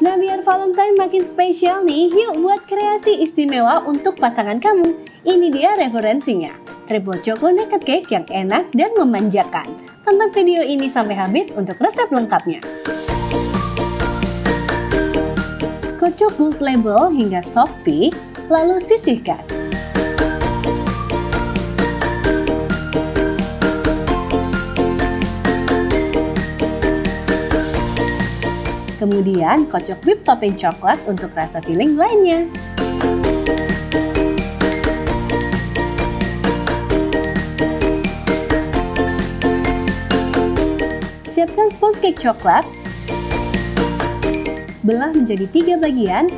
Nah, biar Valentine makin spesial nih, yuk buat kreasi istimewa untuk pasangan kamu. Ini dia referensinya, Triple Choco Naked Cake yang enak dan memanjakan. Tonton video ini sampai habis untuk resep lengkapnya. Kocok Gold Label hingga soft peak, lalu sisihkan. Kemudian kocok whip topping coklat untuk rasa filling lainnya. Siapkan sponge cake coklat. Belah menjadi 3 bagian.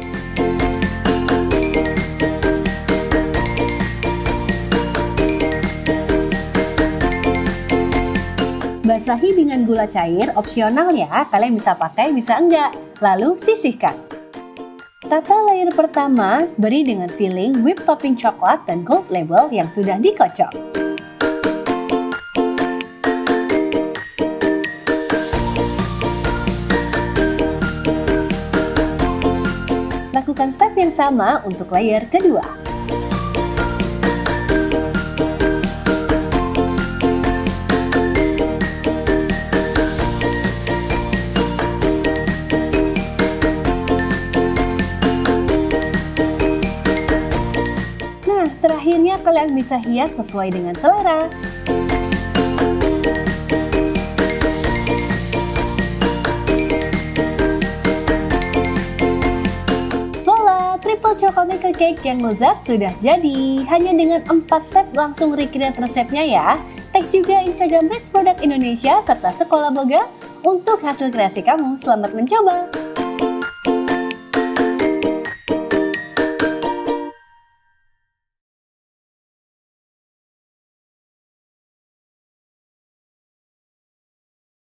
Basahi dengan gula cair, opsional ya, kalian bisa pakai, bisa enggak. Lalu sisihkan. Tata layer pertama, beri dengan filling whip topping coklat dan gold label yang sudah dikocok. Lakukan step yang sama untuk layer kedua. Akhirnya kalian bisa hias sesuai dengan selera. Voila, Triple Choco Naked Cake yang lezat sudah jadi. Hanya dengan 4 step langsung recreate resepnya ya. Tag juga Instagram Rich Product Indonesia serta Sekolah Boga untuk hasil kreasi kamu. Selamat mencoba.